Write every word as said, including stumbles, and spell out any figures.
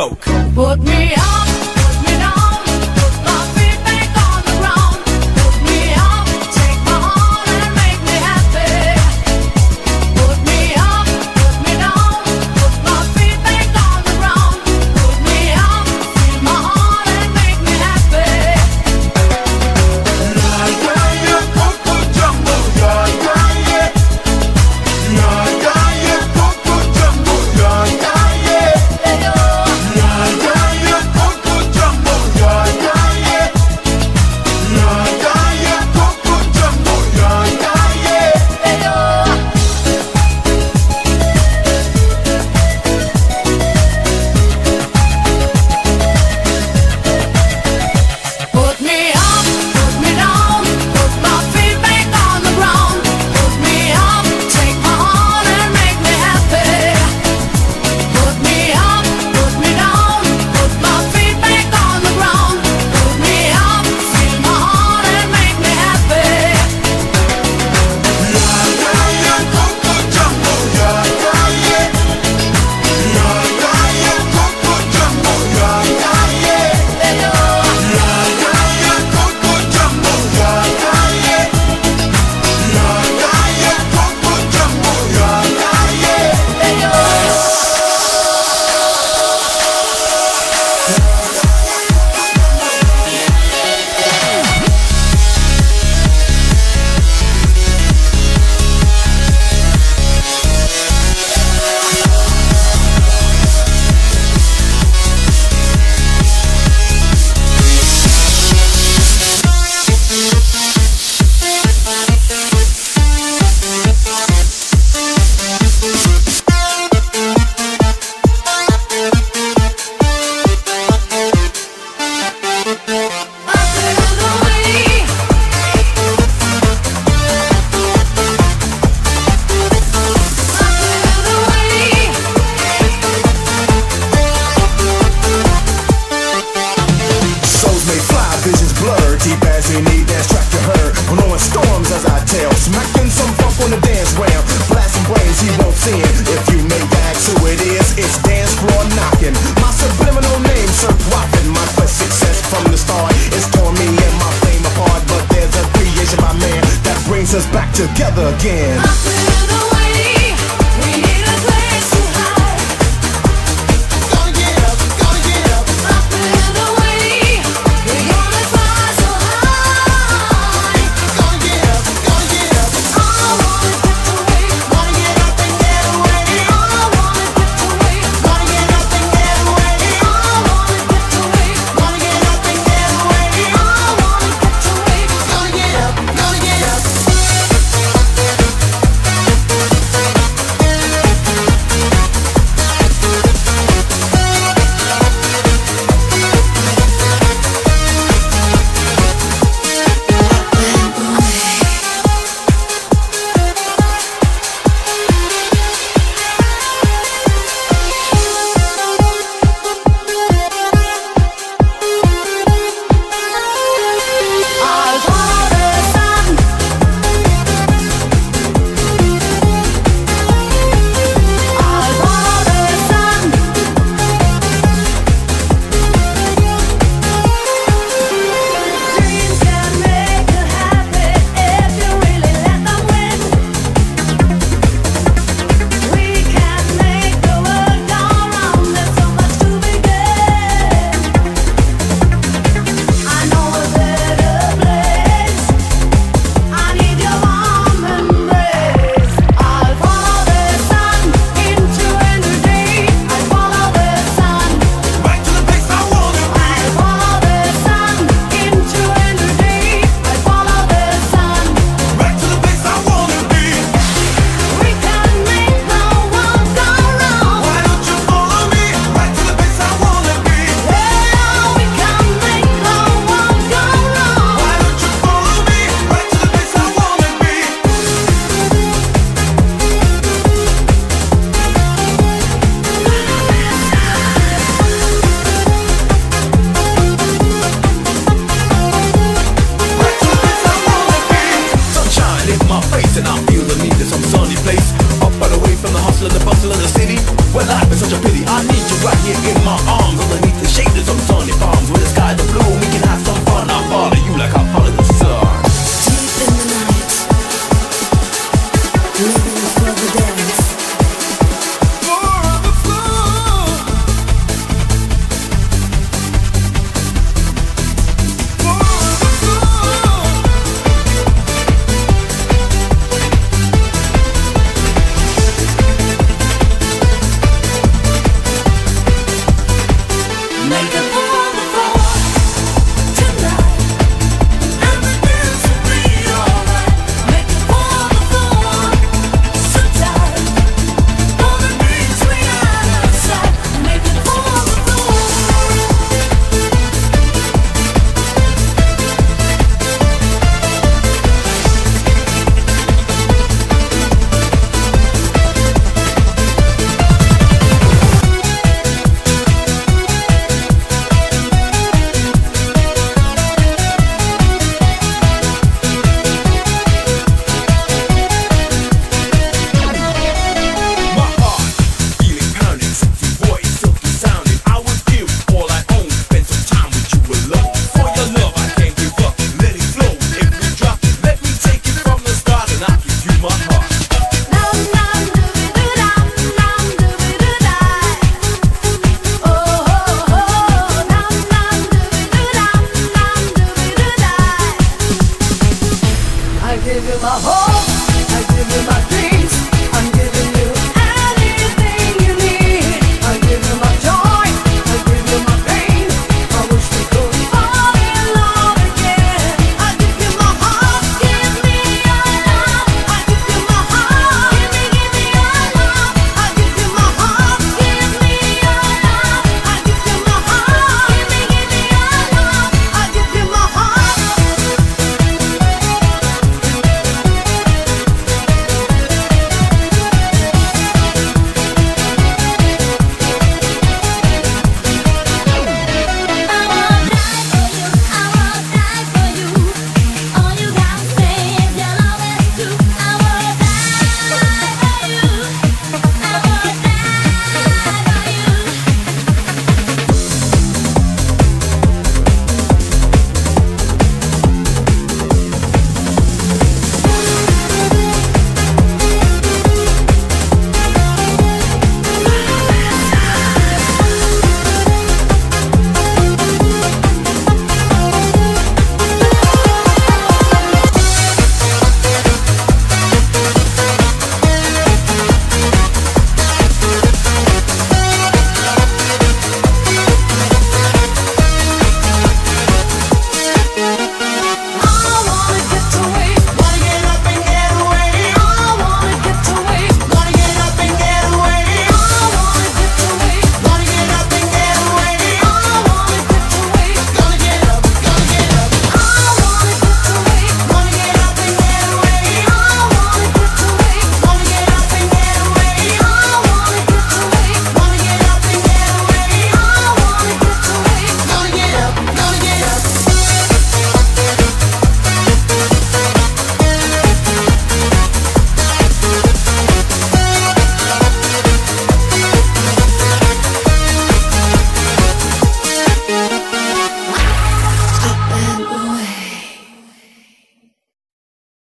Coke. Put me up, put me down, put my feet back on the ground. Put me up, take my heart and make me happy. Put me up, put me down, put my feet back on the ground. Put me up, feel my heart and make me happy. Yeah, yeah, yeah, Coco Jambo. Yeah, yeah, yeah. Yeah, yeah, yeah, Coco Jambo. Yeah, yeah. Us back together again. Up another way, we need a place to hide. Gotta get up, gotta get up. Up another way, we're gonna fly so high. Gotta get up, gotta get up. I wanna get away, wanna get up and get away. I wanna get away, wanna get up and get away. I wanna get away, wanna get up and get away. I wanna get away, gotta get up, gotta get up. Well, life is such a pity, I need you right here in my arms.